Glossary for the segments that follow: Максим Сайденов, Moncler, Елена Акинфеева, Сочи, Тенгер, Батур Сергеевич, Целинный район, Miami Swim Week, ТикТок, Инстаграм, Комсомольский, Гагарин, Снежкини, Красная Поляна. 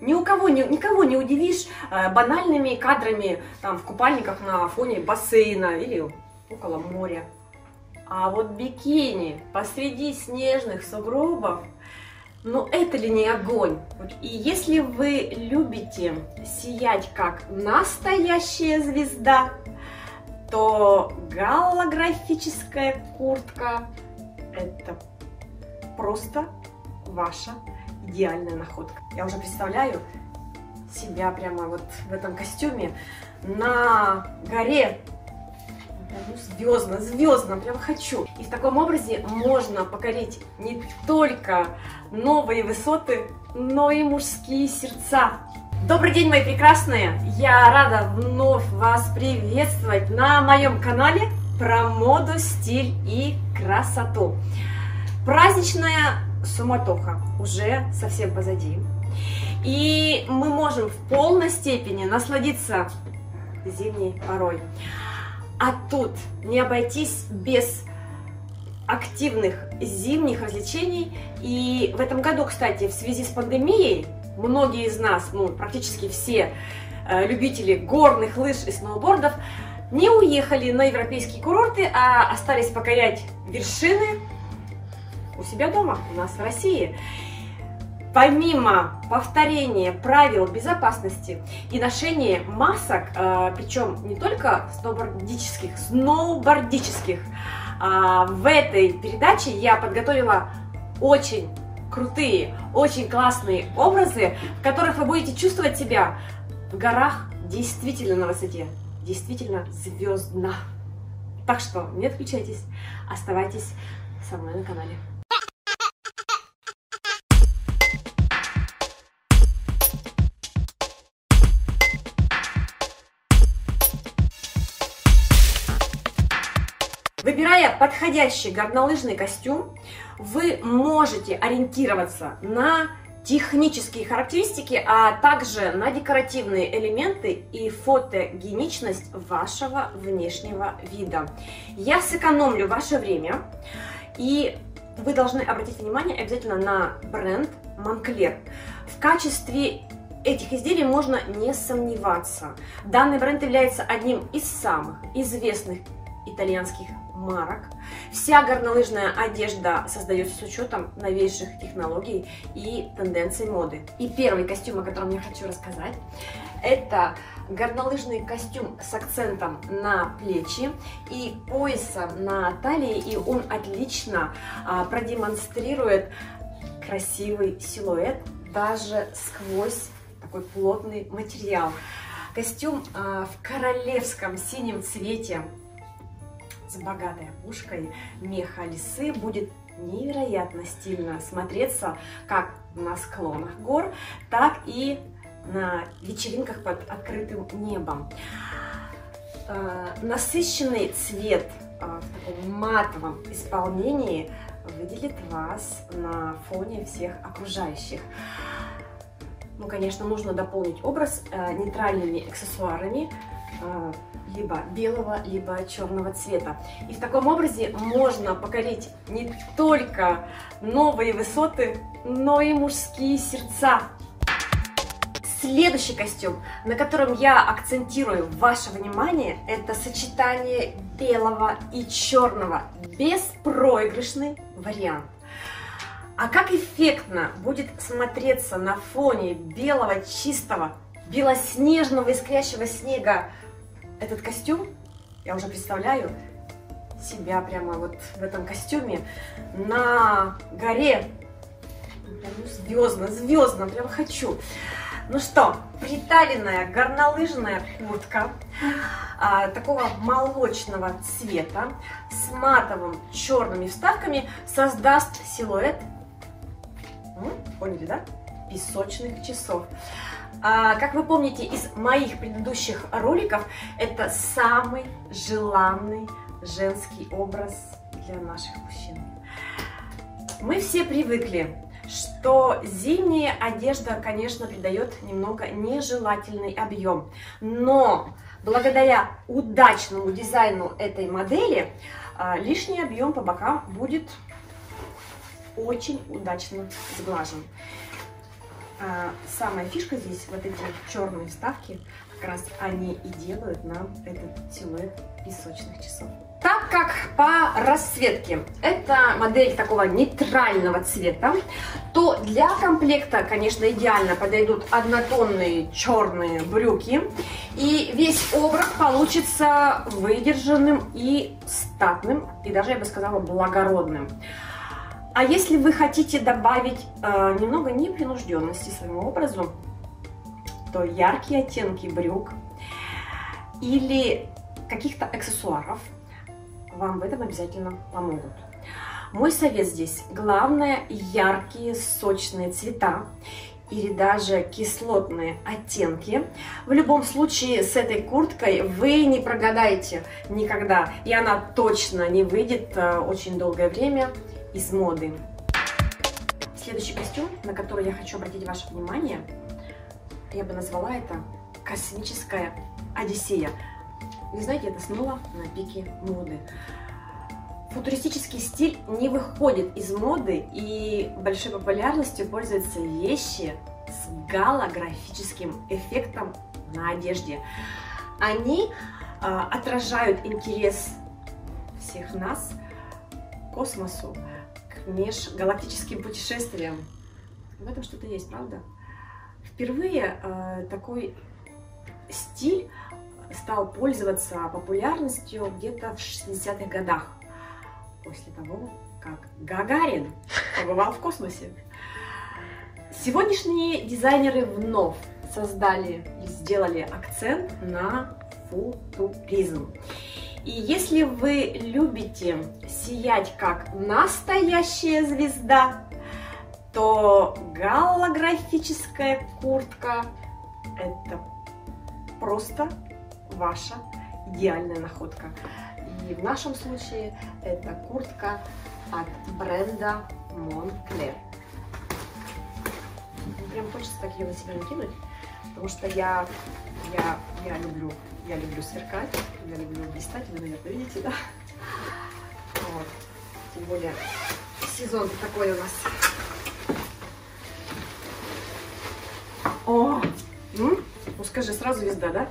Никого не удивишь банальными кадрами там, в купальниках на фоне бассейна или около моря. А вот бикини посреди снежных сугробов, ну это ли не огонь? И если вы любите сиять как настоящая звезда, то голографическая куртка – это просто ваша идеальная находка. Я уже представляю себя прямо вот в этом костюме на горе, звездно, прям хочу. И в таком образе можно покорить не только новые высоты, но и мужские сердца. Добрый день, мои прекрасные! Я рада вновь вас приветствовать на моем канале про моду, стиль и красоту. Праздничная суматоха уже совсем позади, и мы можем в полной степени насладиться зимней порой. А тут не обойтись без активных зимних развлечений. И в этом году, кстати, в связи с пандемией, многие из нас, ну практически все любители горных лыж и сноубордов, не уехали на европейские курорты, а остались покорять вершины у себя дома, у нас в России. Помимо повторения правил безопасности и ношения масок, причем не только сноубордических, в этой передаче я подготовила очень крутые, очень классные образы, в которых вы будете чувствовать себя в горах действительно на высоте, действительно звездно. Так что не отключайтесь, оставайтесь со мной на канале. Выбирая подходящий горнолыжный костюм, вы можете ориентироваться на технические характеристики, а также на декоративные элементы и фотогеничность вашего внешнего вида. Я сэкономлю ваше время, и вы должны обратить внимание обязательно на бренд Moncler. В качестве этих изделий можно не сомневаться. Данный бренд является одним из самых известных итальянских марок. Вся горнолыжная одежда создается с учетом новейших технологий и тенденций моды. И первый костюм, о котором я хочу рассказать, это горнолыжный костюм с акцентом на плечи и поясом на талии, и он отлично продемонстрирует красивый силуэт даже сквозь такой плотный материал. Костюм в королевском синем цвете с богатой опушкой меха лисы будет невероятно стильно смотреться как на склонах гор, так и на вечеринках под открытым небом. Насыщенный цвет в таком матовом исполнении выделит вас на фоне всех окружающих. Ну, конечно, нужно дополнить образ нейтральными аксессуарами, либо белого, либо черного цвета. И в таком образе можно покорить не только новые высоты, но и мужские сердца. Следующий костюм, на котором я акцентирую ваше внимание, это сочетание белого и черного. Беспроигрышный вариант. А как эффектно будет смотреться на фоне белого, чистого, белоснежного, искрящего снега этот костюм. Я уже представляю себя прямо вот в этом костюме на горе, звездно, прям хочу. Ну что, приталенная горнолыжная куртка такого молочного цвета с матовым черными вставками создаст силуэт, поняли, да, песочных часов. Как вы помните из моих предыдущих роликов, это самый желанный женский образ для наших мужчин. Мы все привыкли, что зимняя одежда, конечно, придает немного нежелательный объем. Но благодаря удачному дизайну этой модели лишний объем по бокам будет очень удачно сглажен. Самая фишка здесь, вот эти черные вставки, как раз они и делают нам этот силуэт песочных часов. Так как по расцветке это модель такого нейтрального цвета, то для комплекта, конечно, идеально подойдут однотонные черные брюки. И весь образ получится выдержанным и статным, и даже, я бы сказала, благородным. А если вы хотите добавить немного непринужденности своему образу, то яркие оттенки брюк или каких-то аксессуаров вам в этом обязательно помогут. Мой совет здесь: главное, яркие, сочные цвета или даже кислотные оттенки. В любом случае с этой курткой вы не прогадаете никогда, и она точно не выйдет очень долгое время из моды. Следующий костюм, на который я хочу обратить ваше внимание, я бы назвала это космическая Одиссея. Вы знаете, это снова на пике моды. Футуристический стиль не выходит из моды, и большой популярностью пользуются вещи с голографическим эффектом на одежде. Они отражают интерес всех нас к космосу, к межгалактическим путешествиям. В этом что-то есть, правда? Впервые такой стиль стал пользоваться популярностью где-то в 60-х годах, после того, как Гагарин побывал в космосе. Сегодняшние дизайнеры вновь создали и сделали акцент на футуризм. И если вы любите сиять как настоящая звезда, то голографическая куртка – это просто ваша идеальная находка. И в нашем случае это куртка от бренда Moncler. Прям хочется так ее на себя накинуть, потому что я люблю сверкать, я люблю блистать, вы, наверное, видите, да? Вот. Тем более сезон такой у нас. О! Ну скажи, сразу звезда, да?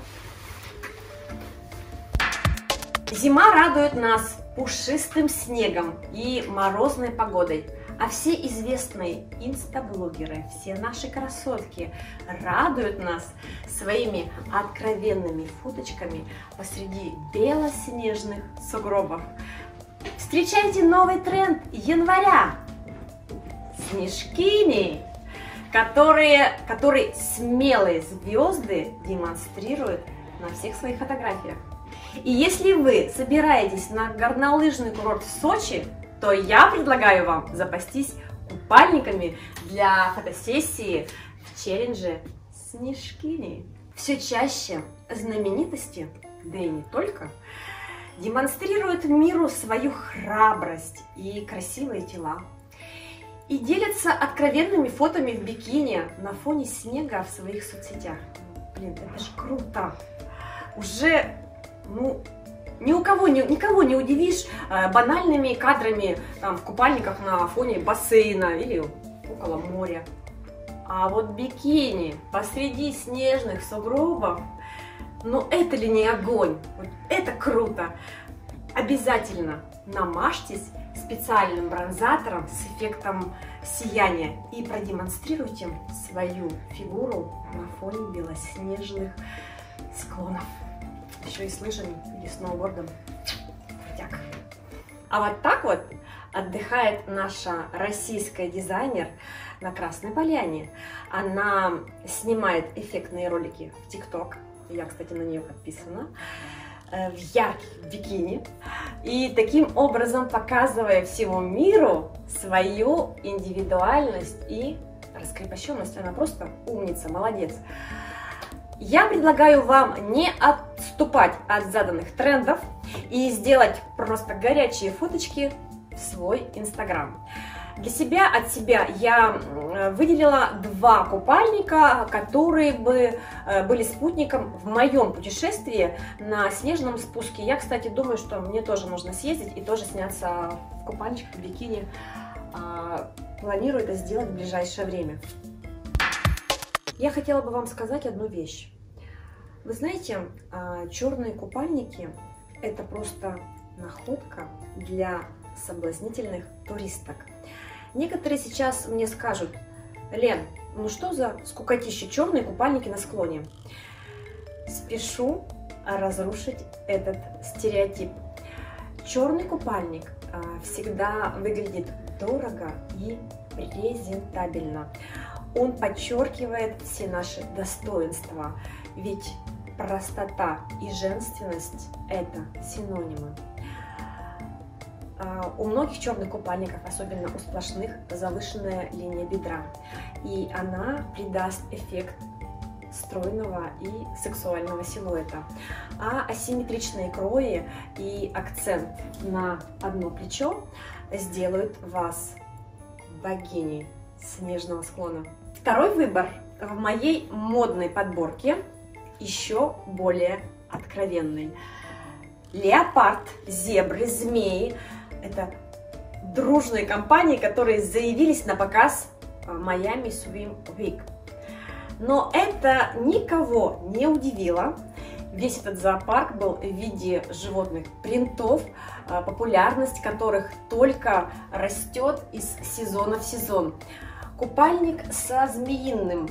Зима радует нас пушистым снегом и морозной погодой, а все известные инстаблогеры, все наши красотки радуют нас своими откровенными фоточками посреди белоснежных сугробов. Встречайте новый тренд января – снежкини, которые смелые звезды демонстрируют на всех своих фотографиях. И если вы собираетесь на горнолыжный курорт в Сочи, то я предлагаю вам запастись купальниками для фотосессии в челлендже «Снежкини». Все чаще знаменитости, да и не только, демонстрируют миру свою храбрость и красивые тела. И делятся откровенными фотами в бикини на фоне снега в своих соцсетях. Блин, это же круто! Уже... Ну, никого не удивишь банальными кадрами там, в купальниках на фоне бассейна или около моря. А вот бикини посреди снежных сугробов, ну это ли не огонь? Вот это круто! Обязательно намажьтесь специальным бронзатором с эффектом сияния и продемонстрируйте свою фигуру на фоне белоснежных склонов. Еще и с лыжами или сноубордом. Крутяк. А вот так вот отдыхает наша российская дизайнер на Красной Поляне. Она снимает эффектные ролики в ТикТок. Я, кстати, на нее подписана. В ярких бикини. И таким образом показывая всему миру свою индивидуальность и раскрепощенность. Она просто умница, молодец. Я предлагаю вам не отступать от заданных трендов и сделать просто горячие фоточки в свой Инстаграм. Для себя, от себя я выделила два купальника, которые бы были спутником в моем путешествии на снежном спуске. Я, кстати, думаю, что мне тоже нужно съездить и тоже сняться в купальничках, в бикини. Планирую это сделать в ближайшее время. Я хотела бы вам сказать одну вещь. Вы знаете, черные купальники – это просто находка для соблазнительных туристок. Некоторые сейчас мне скажут: Лен, ну что за скукотища черные купальники на склоне? Спешу разрушить этот стереотип. Черный купальник всегда выглядит дорого и презентабельно. Он подчеркивает все наши достоинства, ведь простота и женственность – это синонимы. У многих черных купальников, особенно у сплошных, завышенная линия бедра, и она придаст эффект стройного и сексуального силуэта. А асимметричные крои и акцент на одно плечо сделают вас богиней снежного склона. Второй выбор в моей модной подборке еще более откровенный. Леопард, зебры, змеи – это дружные компании, которые заявились на показ Miami Swim Week. Но это никого не удивило. Весь этот зоопарк был в виде животных принтов, популярность которых только растет из сезона в сезон. Купальник со змеиным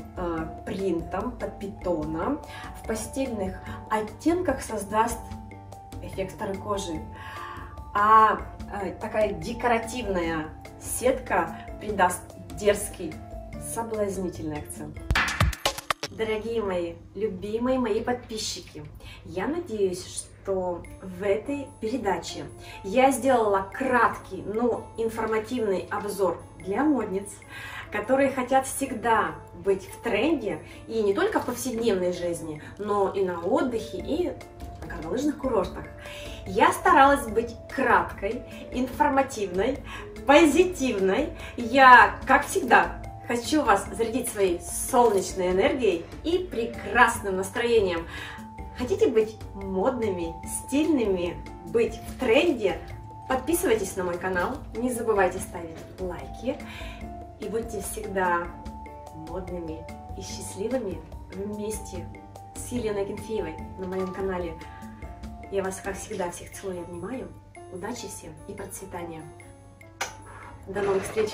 принтом под питона в пастельных оттенках создаст эффект старой кожи. А такая декоративная сетка придаст дерзкий, соблазнительный акцент. Дорогие мои, любимые мои подписчики, я надеюсь, что в этой передаче я сделала краткий, но информативный обзор для модниц, которые хотят всегда быть в тренде, и не только в повседневной жизни, но и на отдыхе, и на горнолыжных курортах. Я старалась быть краткой, информативной, позитивной. Я, как всегда, хочу вас зарядить своей солнечной энергией и прекрасным настроением. Хотите быть модными, стильными, быть в тренде? Подписывайтесь на мой канал, не забывайте ставить лайки и будьте всегда модными и счастливыми вместе с Еленой Акинфеевой на моем канале. Я вас, как всегда, всех целую и обнимаю. Удачи всем и процветания. До новых встреч!